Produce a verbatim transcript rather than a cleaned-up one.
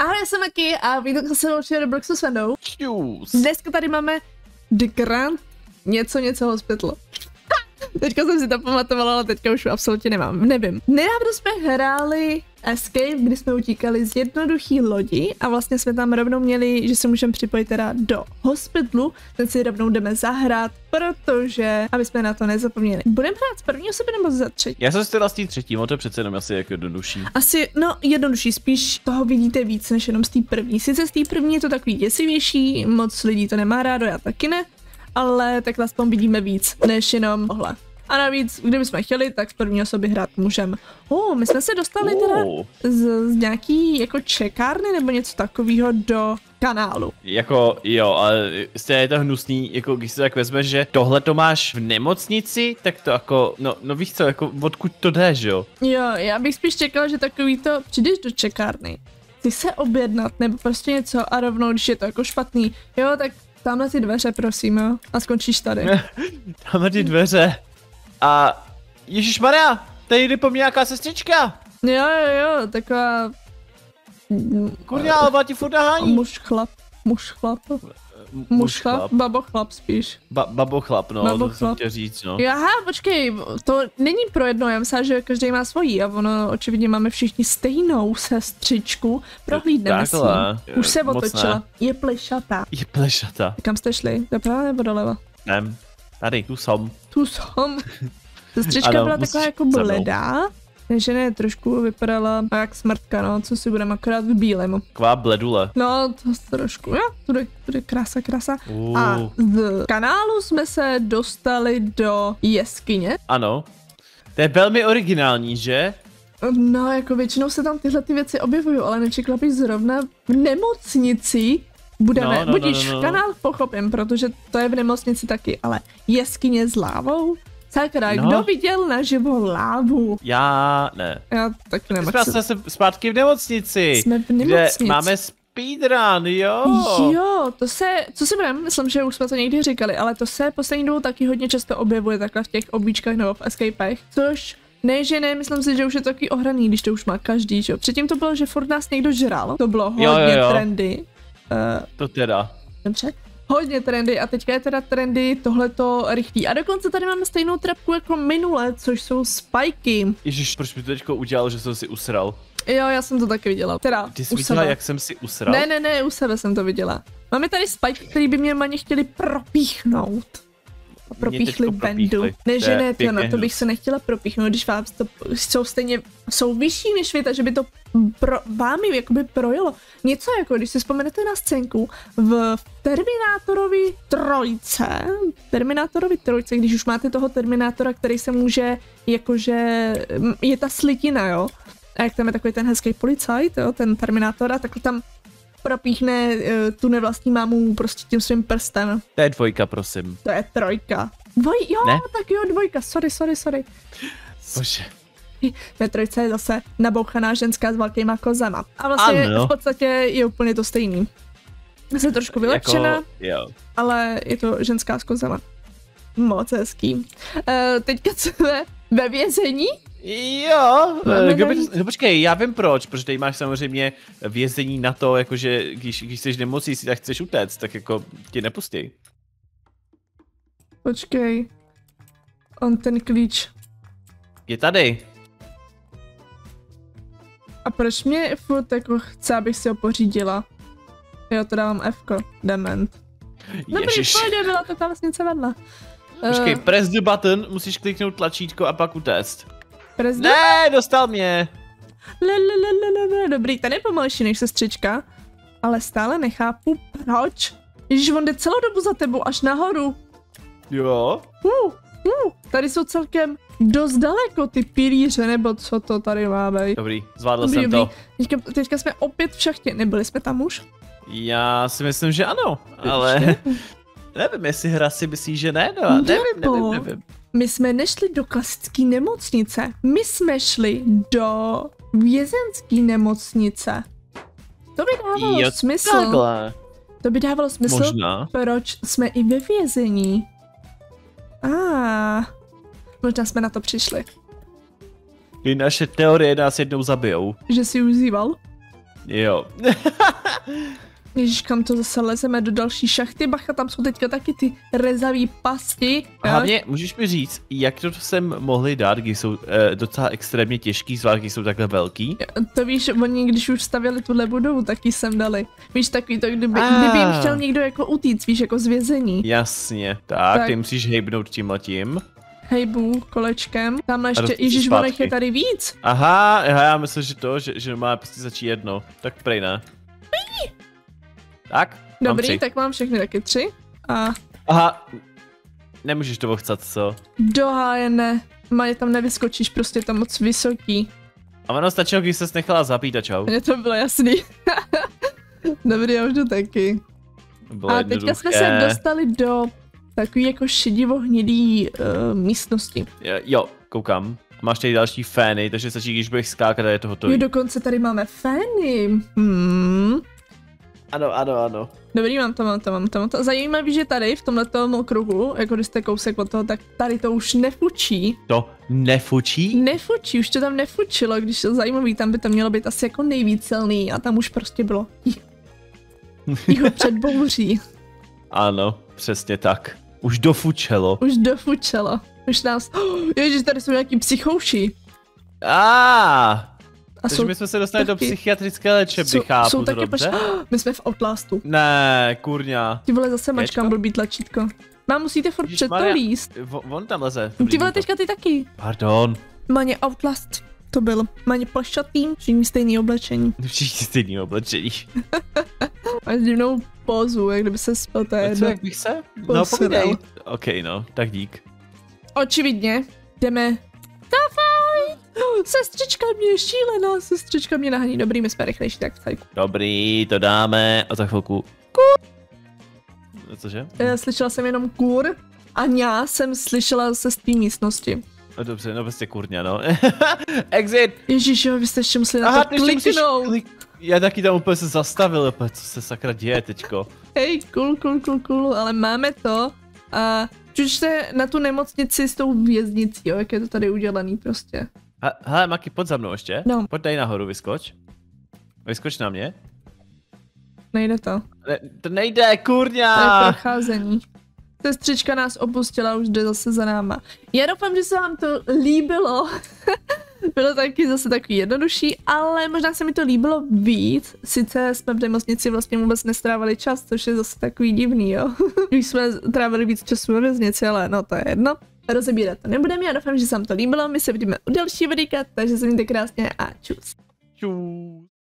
Ahoj, já jsem Maki a vítám se dalšího Bloxu s Svendou. Dneska tady máme The Grand něco něco hospitalo. Teďka jsem si to pamatovala, ale teďka už absolutně nemám, nevím. Nedávno jsme hráli Escape, kdy jsme utíkali z jednoduchý lodi a vlastně jsme tam rovnou měli, že se můžeme připojit teda do hospitlu, ten si rovnou jdeme zahrát, protože, aby jsme na to nezapomněli. Budeme hrát z první osoby nebo za třetí? Já jsem si teda z té třetí, to je přece jenom asi jako jednodušší. Asi, no jednodušší, spíš toho vidíte víc než jenom z té první. Sice z té první je to takový děsivější, moc lidí to nemá rádo, já taky ne. Ale tak aspoň vidíme víc, než jenom tohle. A navíc, kdybychom chtěli, tak v první osobě hrát můžeme. Oh, my jsme se dostali teda z, z nějaký jako čekárny nebo něco takového do kanálu. Jako jo, ale je to hnusný, jako když se tak vezmeš, že tohle to máš v nemocnici, tak to jako, no, no víš co, jako odkud to jde, že jo? Jo, já bych spíš čekal, že takový to, přijdeš do čekárny, ty se objednat nebo prostě něco a rovnou, když je to jako špatný, jo, tak tamhle ty dveře, prosím, jo? A skončíš tady. Tamhle ty dveře. A ježišmarja, tady jde po mně nějaká sestřička. Jo, jo, jo, taková... Kurňa, ale ti furt nahání. Muž chlap, muž chlap. Muž chlap, babo chlap spíš. Ba, babo chlap, no, babo to chlap. Jsem chtěl říct, no. Aha, počkej, to není pro jedno, já myslím, že každý má svojí a ono, očividně máme všichni stejnou sestřičku. Prohlídneme si. Už se otočila. Je plešatá. Je plešatá. Kam jste šli? Doprava nebo doleva? Nem, tady, tu jsem. Tu jsem. Sestřička ano, byla taková jako bledá. Takže ne, trošku vypadala jak smrtka, no, co si budeme akorát v bílém. Kvá bledule. No, to trošku, jo, tudy, tudy krása, krása. Uh. A z kanálu jsme se dostali do jeskyně. Ano, to je velmi originální, že? No, jako většinou se tam tyhle ty věci objevují, ale nečekla bych zrovna v nemocnici. Budeme, no, no, budíš no, no, no. Kanál, pochopím, protože to je v nemocnici taky, ale jeskyně s lávou. Sakra, no. Kdo viděl naživo lávu? Já ne. Já tak nemám. Jsme se zpátky v nemocnici. Jsme v nemocnici. Máme speedrun, jo. Jo, to se, co si budeme, myslím, že už jsme to někdy říkali, ale to se poslední dobou taky hodně často objevuje takhle v těch obvíčkách nebo v escapech, což ne, že ne, myslím si, že už je to takový ohraný, když to už má každý, jo. Předtím to bylo, že furt nás někdo žral, to bylo hodně jo, jo, jo. trendy. Uh, to teda. Dobře. Hodně trendy a teďka je teda trendy tohleto rychlý. A dokonce tady máme stejnou trapku jako minule, což jsou spajky. Ježiš, proč mi to teďko udělal, že jsem si usral? Jo, já jsem to taky viděla. Teda, ty jsi viděla, jak jsem si usral? Ne, ne, ne, u sebe jsem to viděla. Máme tady spajky, který by mě maně chtěli propíchnout. A propíchli Vendu. Ne, že ne, to, no, to bych se nechtěla propíchnout, když vám to jsou stejně, jsou vyšší než vy, takže by to pro, vámi jakoby projelo. Něco jako, když si vzpomenete na scénku v Terminátorovi trojce, Terminátorovi trojce, když už máte toho Terminátora, který se může, jakože, je ta slitina, jo. A jak tam je takový ten hezký policajt, jo, ten Terminátor a tak tam propíchne uh, tu nevlastní mámu prostě tím svým prstem. To je dvojka, prosím. To je trojka. Dvoj, jo, ne? Tak jo, dvojka, sorry, sorry, sorry. Bože. Ve trojce je zase nabouchaná ženská s velkýma kozama. A vlastně ano. V podstatě je úplně to stejný. Zase trošku vylepšená, jako, jo. Ale je to ženská s kozama. Moc hezký. Uh, teďka jsme ve vězení. Jo, kdo by, no počkej, já vím proč, protože tady máš samozřejmě vězení na to, jakože když, když jsi nemocný, tak chceš utéct, tak jako tě nepustí. Počkej, on ten klíč. Je tady. A proč mě furt jako chce, abych si ho pořídila? Jo, to dávám F-ko, dement. Dobrý, pojde, byla to tam vlastně něco vedla. Počkej, uh, press the button, musíš kliknout tlačítko a pak utéct. Prezident? Ne, dostal mě. Lelelelelele, dobrý, ten je pomalejší než sestřička, ale stále nechápu, proč. Ježíš, on jde celou dobu za tebou, až nahoru. Jo. Uh, uh, tady jsou celkem dost daleko ty pilíře, nebo co to tady máme. Dobrý, zvládl dobrý, jsem dobrý. To. Teďka, teďka jsme opět v šachtě, nebyli jsme tam už? Já si myslím, že ano, ale nevím, jestli hra si myslí, že ne, no, nevím, nevím, nevím. My jsme nešli do klasické nemocnice, my jsme šli do vězenské nemocnice. To by dávalo jo, smysl. Takhle. To by dávalo smysl, možná. Proč jsme i ve vězení. A ah, možná jsme na to přišli. I naše teorie nás jednou zabijou. Že jsi užíval? Jo. Ježíš, kam to zase lezeme do další šachty, bacha, tam jsou teďka taky ty rezavý pasti. Hlavně, můžeš mi říct, jak to sem mohli dát, když jsou eh, docela extrémně těžký, zvlášť když jsou takhle velký? To víš, oni když už stavěli tuhle budovu, taky sem dali. Víš, takový to, kdyby, ah. kdyby jim chtěl někdo jako utíct, víš, jako z vězení. Jasně, tak, tak. Ty musíš hejbnout tímhletím. Hejbu, kolečkem. Tamhle ještě, ježíš, vonek je tady víc. Aha, já myslím, že to, že, že má prostě začít jedno, tak prej ne. Tak, dobrý, mám tak mám všechny taky tři. A... Aha, nemůžeš to ochcat, co? Dohájené, Maje, tam nevyskočíš, prostě je tam moc vysoký. A ono stačilo, když ses nechala zabít a čau. Mně to bylo jasný. Dobrý, já už jdu taky. Bylo a jednoduché. Teďka jsme se dostali do takový jako šedivo-hnědý uh, místnosti. Jo, jo, koukám. Máš tady další fény, takže stačí, když budeš skákat a je to hotový. Jo, dokonce tady máme fény. Hmm. Ano, ano, ano. Dobrý, mám to, mám to, mám to, mám to. Zajímavé, že tady v tomhletom okruhu, jako když jste kousek od toho, tak tady to už nefučí. To nefučí? Nefučí, už to tam nefučilo, když to zajímavý, tam by to mělo být asi jako nejvíc silný a tam už prostě bylo jeho před bouří. Ano, přesně tak. Už dofučelo. Už dofučelo. Už nás... Oh, ježiš, tady jsou nějaký psychouši. Aaaa. A takže my jsme se dostali taky, do psychiatrické léčebny, jsou, chápu jsou taky paš... oh, my jsme v Outlastu. Ne, kurňa. Ty vole, zase mačkám blbý tlačítko. Mám, musíte furt před to líst. On tam leze. Ty vole, teďka ty taky. Pardon. Maně, Outlast to byl. Maně plešatý, všichni stejný oblečení. Všichni stejný oblečení. Máš divnou pózu, jak kdyby se spal té. Co, jak bych se? No, povídej. OK, no, tak dík. Očividně jdeme. Sestřička mě je šílená, sestřička mě nahání. Dobrý, my jsme rychlejší, tak v tajku. Dobrý, to dáme a za chvilku. Kur. Cože? Slyšela jsem jenom kur a já jsem slyšela se z té místnosti. No dobře, no prostě kurňa, no. Exit! Ježíš, jo, vy jste ještě museli na to kliknout. Klik... Já taky tam úplně se zastavil, co se sakra děje teďko. Hej, cool, cool, cool, cool, ale máme to a čučte na tu nemocnici s tou věznicí, jo, jak je to tady udělaný prostě. Hele, Maki, pojď za mnou ještě. No. Pojď tady nahoru, vyskoč. Vyskoč na mě. Nejde to. Ne, to nejde, kurňa! To je procházení. Sestřička nás opustila, už jde zase za náma. Já doufám, že se vám to líbilo. Bylo taky zase takový jednodušší, ale možná se mi to líbilo víc. Sice jsme v nemocnici vlastně vůbec nestrávali čas, což je zase takový divný, jo. Když jsme trávili víc času na věznici, ale no to je jedno. Rozebírat to nebudeme, já doufám, že se vám to líbilo, my se vidíme u další videa, takže se mějte krásně a čus. Čus.